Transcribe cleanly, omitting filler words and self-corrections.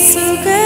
इस